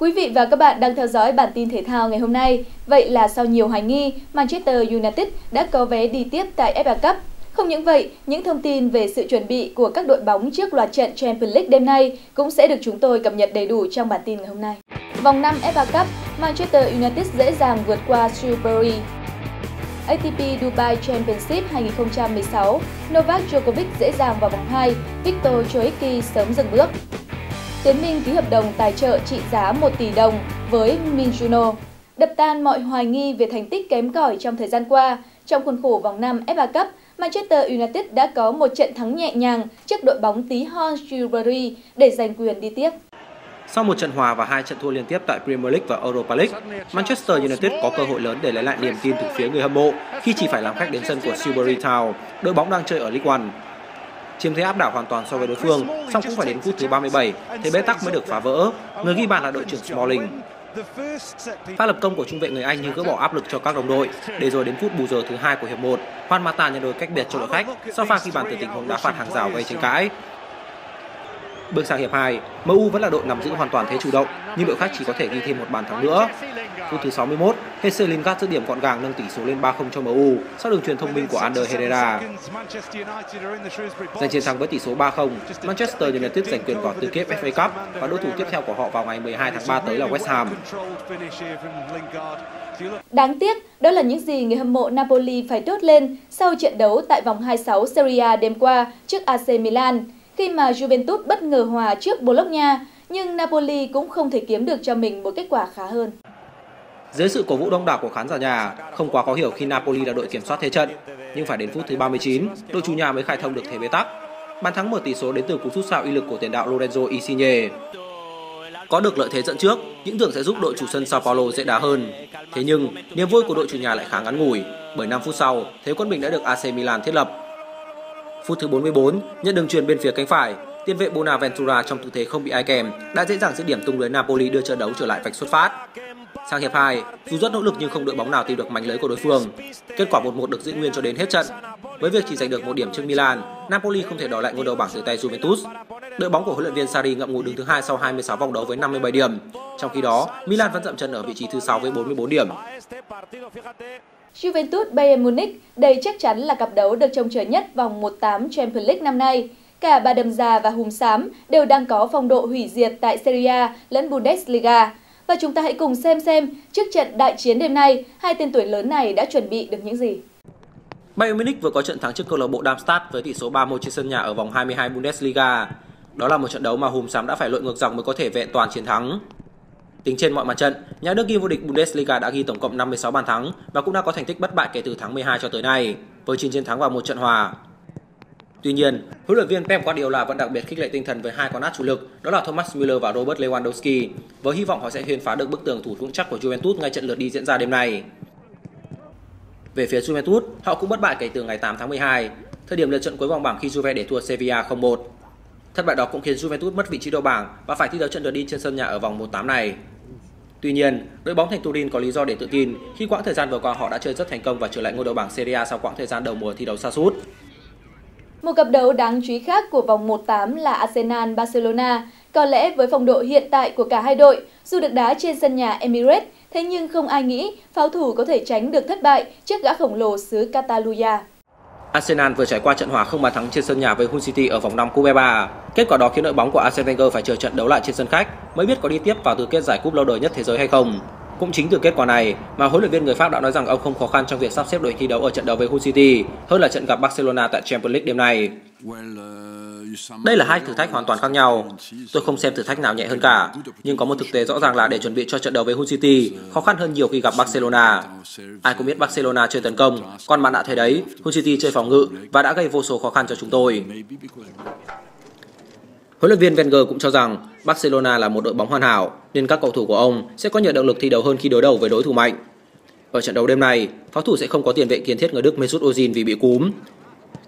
Quý vị và các bạn đang theo dõi bản tin thể thao ngày hôm nay. Vậy là sau nhiều hoài nghi, Manchester United đã có vé đi tiếp tại FA Cup. Không những vậy, những thông tin về sự chuẩn bị của các đội bóng trước loạt trận Champions League đêm nay cũng sẽ được chúng tôi cập nhật đầy đủ trong bản tin ngày hôm nay. Vòng 5 FA Cup, Manchester United dễ dàng vượt qua Shrewsbury. ATP Dubai Championship 2016, Novak Djokovic dễ dàng vào vòng 2, Viktor Troicki sớm dừng bước. Tiến Minh ký hợp đồng tài trợ trị giá 1 tỷ đồng với Minjuno, đập tan mọi hoài nghi về thành tích kém cỏi trong thời gian qua. Trong khuôn khổ vòng 5 FA Cup, Manchester United đã có một trận thắng nhẹ nhàng trước đội bóng tí Hull City để giành quyền đi tiếp. Sau một trận hòa và hai trận thua liên tiếp tại Premier League và Europa League, Manchester United có cơ hội lớn để lấy lại niềm tin từ phía người hâm mộ khi chỉ phải làm khách đến sân của Silbury Town, đội bóng đang chơi ở League One. Chiếm thế áp đảo hoàn toàn so với đối phương, song cũng phải đến phút thứ 37, thế bế tắc mới được phá vỡ. Người ghi bàn là đội trưởng Smalling. Pha lập công của trung vệ người Anh như gỡ bỏ áp lực cho các đồng đội, để rồi đến phút bù giờ thứ 2 của hiệp 1, Juan Mata nhận đôi cách biệt cho đội khách sau pha ghi bàn từ tình huống đá phạt hàng rào gây tranh cãi. Bước sang hiệp 2, MU vẫn là đội nắm giữ hoàn toàn thế chủ động, nhưng đội khách chỉ có thể ghi thêm một bàn thắng nữa. Phút thứ 61, Jesse Lingard dứt điểm gọn gàng nâng tỷ số lên 3-0 cho MU sau đường truyền thông minh của Ander Herrera. Giành chiến thắng với tỷ số 3-0, Manchester United giành quyền vào tứ kết FA Cup và đối thủ tiếp theo của họ vào ngày 12 tháng 3 tới là West Ham. Đáng tiếc, đó là những gì người hâm mộ Napoli phải thốt lên sau trận đấu tại vòng 26 Serie A đêm qua trước AC Milan, khi mà Juventus bất ngờ hòa trước Bologna, nhưng Napoli cũng không thể kiếm được cho mình một kết quả khá hơn. Dưới sự cổ vũ đông đảo của khán giả nhà, không quá khó hiểu khi Napoli là đội kiểm soát thế trận, nhưng phải đến phút thứ 39, đội chủ nhà mới khai thông được thế bế tắc. Bàn thắng mở tỷ số đến từ cú sút sao uy lực của tiền đạo Lorenzo Insigne. Có được lợi thế dẫn trước, những tưởng sẽ giúp đội chủ sân Sao Paulo dễ đá hơn. Thế nhưng, niềm vui của đội chủ nhà lại khá ngắn ngủi, bởi 5 phút sau, thế quân bình đã được AC Milan thiết lập. Phút thứ 44, nhận đường truyền bên phía cánh phải, tiền vệ Bonaventura trong tư thế không bị ai kèm đã dễ dàng dứt điểm tung lưới Napoli đưa trận đấu trở lại vạch xuất phát. Sang hiệp 2, dù rất nỗ lực nhưng không đội bóng nào tìm được mảnh lưới của đối phương. Kết quả 1-1 được giữ nguyên cho đến hết trận. Với việc chỉ giành được một điểm trước Milan, Napoli không thể đòi lại ngôi đầu bảng từ tay Juventus. Đội bóng của huấn luyện viên Sarri ngậm ngùi đứng thứ 2 sau 26 vòng đấu với 57 điểm. Trong khi đó, Milan vẫn dậm chân ở vị trí thứ 6 với 44 điểm. Juventus Bayern Munich đây chắc chắn là cặp đấu được trông chờ nhất vòng 1/8 Champions League năm nay. Cả bà đầm già và hùm xám đều đang có phong độ hủy diệt tại Serie A lẫn Bundesliga. Và chúng ta hãy cùng xem trước trận đại chiến đêm nay, hai tên tuổi lớn này đã chuẩn bị được những gì. Bayern Munich vừa có trận thắng trước câu lạc bộ Darmstadt với tỷ số 3-1 trên sân nhà ở vòng 22 Bundesliga. Đó là một trận đấu mà hùm xám đã phải lội ngược dòng mới có thể vẹn toàn chiến thắng. Tính trên mọi mặt trận, nhà nước ghi vô địch Bundesliga đã ghi tổng cộng 56 bàn thắng và cũng đã có thành tích bất bại kể từ tháng 12 cho tới nay, với 9 chiến thắng và 1 trận hòa. Tuy nhiên, huấn luyện viên Pep Guardiola vẫn đặc biệt khích lệ tinh thần với hai con át chủ lực, đó là Thomas Müller và Robert Lewandowski, với hy vọng họ sẽ hiên phá được bức tường thủ vững chắc của Juventus ngay trận lượt đi diễn ra đêm nay. Về phía Juventus, họ cũng bất bại kể từ ngày 8 tháng 12, thời điểm lượt trận cuối vòng bảng khi Juve để thua Sevilla 0-1. Thất bại đó cũng khiến Juventus mất vị trí đầu bảng và phải thi đấu trận lượt đi trên sân nhà ở vòng 1/8 này. Tuy nhiên, đội bóng thành Turin có lý do để tự tin khi quãng thời gian vừa qua họ đã chơi rất thành công và trở lại ngôi đầu bảng Serie A sau quãng thời gian đầu mùa thi đấu sa sút. Một cặp đấu đáng chú ý khác của vòng 1/8 là Arsenal-Barcelona. Có lẽ với phong độ hiện tại của cả hai đội, dù được đá trên sân nhà Emirates, thế nhưng không ai nghĩ pháo thủ có thể tránh được thất bại trước gã khổng lồ xứ Catalonia. Arsenal vừa trải qua trận hòa không bàn thắng trên sân nhà với Hull City ở vòng 5 Cúp FA. Kết quả đó khiến đội bóng của Arsene Wenger phải chờ trận đấu lại trên sân khách mới biết có đi tiếp vào tứ kết giải cúp lâu đời nhất thế giới hay không. Cũng chính từ kết quả này mà huấn luyện viên người Pháp đã nói rằng ông không khó khăn trong việc sắp xếp đội thi đấu ở trận đấu với Hull City hơn là trận gặp Barcelona tại Champions League đêm nay. Đây là hai thử thách hoàn toàn khác nhau. Tôi không xem thử thách nào nhẹ hơn cả, nhưng có một thực tế rõ ràng là để chuẩn bị cho trận đấu với Hull City khó khăn hơn nhiều khi gặp Barcelona. Ai cũng biết Barcelona chơi tấn công, còn bạn đã thấy đấy, Hull City chơi phòng ngự và đã gây vô số khó khăn cho chúng tôi. Huấn luyện viên Wenger cũng cho rằng Barcelona là một đội bóng hoàn hảo nên các cầu thủ của ông sẽ có nhiều động lực thi đấu hơn khi đối đầu với đối thủ mạnh. Ở trận đấu đêm nay, pháo thủ sẽ không có tiền vệ kiến thiết người Đức Mesut Ozil vì bị cúm.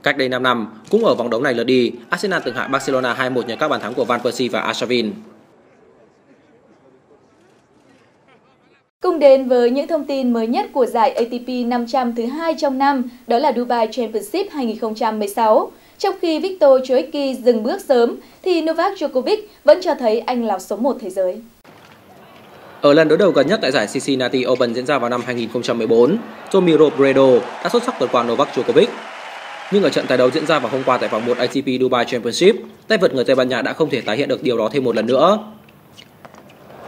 Cách đây 5 năm, cũng ở vòng đấu này lượt đi, Arsenal từng hạ Barcelona 2-1 nhờ các bàn thắng của Van Persie và Arshavin. Cùng đến với những thông tin mới nhất của giải ATP 500 thứ 2 trong năm, đó là Dubai Championship 2016. Trong khi Viktor Troicki dừng bước sớm, thì Novak Djokovic vẫn cho thấy anh là số 1 thế giới. Ở lần đối đầu gần nhất tại giải Cincinnati Open diễn ra vào năm 2014, Tomiro Bredo đã xuất sắc vượt qua Novak Djokovic. Nhưng ở trận tái đấu diễn ra vào hôm qua tại vòng 1 ATP Dubai Championship, tay vợt người Tây Ban Nha đã không thể tái hiện được điều đó thêm một lần nữa.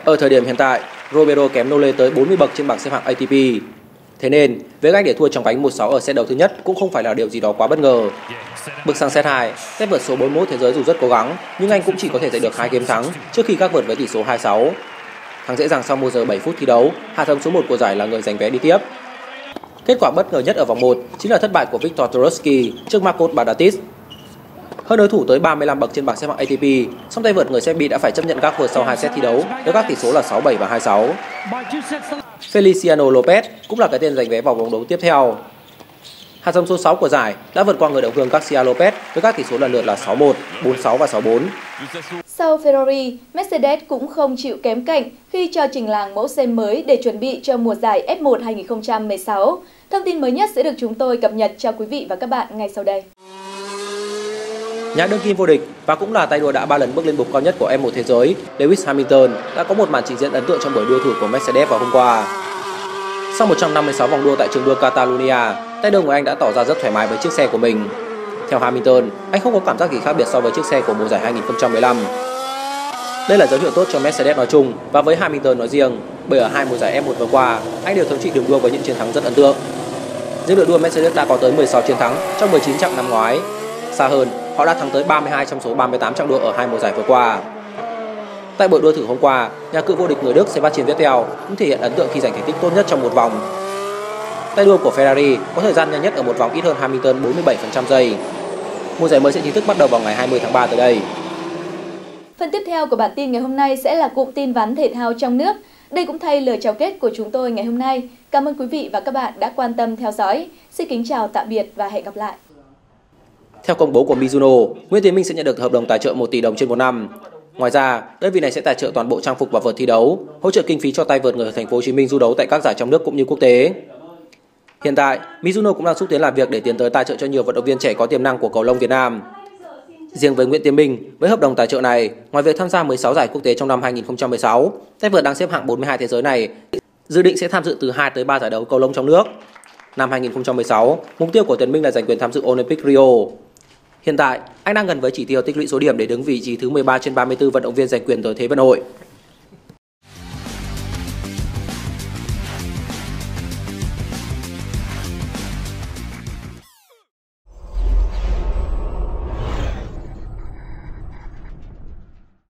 Ở thời điểm hiện tại, Romero kém Nole tới 40 bậc trên bảng xếp hạng ATP. Thế nên, việc anh để thua trong vánh 1-6 ở set đầu thứ nhất cũng không phải là điều gì đó quá bất ngờ. Bước sang set 2, tay vợt số 41 thế giới dù rất cố gắng, nhưng anh cũng chỉ có thể giành được 2 game thắng trước khi các vợt với tỷ số 2-6. Thắng dễ dàng sau 1 giờ 7 phút thi đấu, hạ thâm số 1 của giải là người giành vé đi tiếp. Kết quả bất ngờ nhất ở vòng 1 chính là thất bại của Viktor Troicki trước Marcos Badatis. Hơn đối thủ tới 35 bậc trên bảng xếp hạng ATP, song tay vợt người Serbia đã phải chấp nhận các vợt sau 2 set thi đấu với các tỷ số là 6-7 và 2-6. Feliciano Lopez cũng là cái tên giành vé vào vòng đấu tiếp theo. Hạt giống số 6 của giải đã vượt qua người đồng hương Garcia Lopez với các tỷ số lần lượt là 6-1, 4-6 và 6-4. Sau Ferrari, Mercedes cũng không chịu kém cạnh khi cho trình làng mẫu xe mới để chuẩn bị cho mùa giải F1 2016. Thông tin mới nhất sẽ được chúng tôi cập nhật cho quý vị và các bạn ngay sau đây. Nhà đương kim vô địch và cũng là tay đua đã 3 lần bước lên bục cao nhất của F1 thế giới, Lewis Hamilton đã có một màn trình diễn ấn tượng trong buổi đua thử của Mercedes vào hôm qua. Sau 156 vòng đua tại trường đua Catalonia, tay đua của anh đã tỏ ra rất thoải mái với chiếc xe của mình. Theo Hamilton, anh không có cảm giác gì khác biệt so với chiếc xe của mùa giải 2015. Đây là dấu hiệu tốt cho Mercedes nói chung và với Hamilton nói riêng, bởi ở 2 mùa giải F1 vừa qua, anh đều thống trị đường đua với những chiến thắng rất ấn tượng. Riêng đội đua Mercedes đã có tới 16 chiến thắng trong 19 chặng năm ngoái. Xa hơn, họ đã thắng tới 32 trong số 38 chặng đua ở 2 mùa giải vừa qua. Tại buổi đua thử hôm qua, nhà cựu vô địch người Đức Sebastian Vettel cũng thể hiện ấn tượng khi giành thành tích tốt nhất trong một vòng. Tay đua của Ferrari có thời gian nhanh nhất ở một vòng ít hơn Hamilton 47% giây. Mùa giải mới sẽ chính thức bắt đầu vào ngày 20 tháng 3 tới đây. Phần tiếp theo của bản tin ngày hôm nay sẽ là cụm tin vắn thể thao trong nước. Đây cũng thay lời chào kết của chúng tôi ngày hôm nay. Cảm ơn quý vị và các bạn đã quan tâm theo dõi. Xin kính chào tạm biệt và hẹn gặp lại. Theo công bố của Mizuno, Nguyễn Tiến Minh sẽ nhận được hợp đồng tài trợ 1 tỷ đồng trên 1 năm. Ngoài ra, đơn vị này sẽ tài trợ toàn bộ trang phục và vợt thi đấu, hỗ trợ kinh phí cho tay vợt người ở thành phố Hồ Chí Minh du đấu tại các giải trong nước cũng như quốc tế. Hiện tại, Mizuno cũng đang xúc tiến làm việc để tiến tới tài trợ cho nhiều vận động viên trẻ có tiềm năng của cầu lông Việt Nam. Riêng với Nguyễn Tiến Minh, với hợp đồng tài trợ này, ngoài việc tham gia 16 giải quốc tế trong năm 2016, tay vợt đang xếp hạng 42 thế giới này dự định sẽ tham dự từ 2 tới 3 giải đấu cầu lông trong nước. Năm 2016, mục tiêu của Tiến Minh là giành quyền tham dự Olympic Rio. Hiện tại, anh đang gần với chỉ tiêu tích lũy số điểm để đứng vị trí thứ 13 trên 34 vận động viên giành quyền tới Thế vận hội.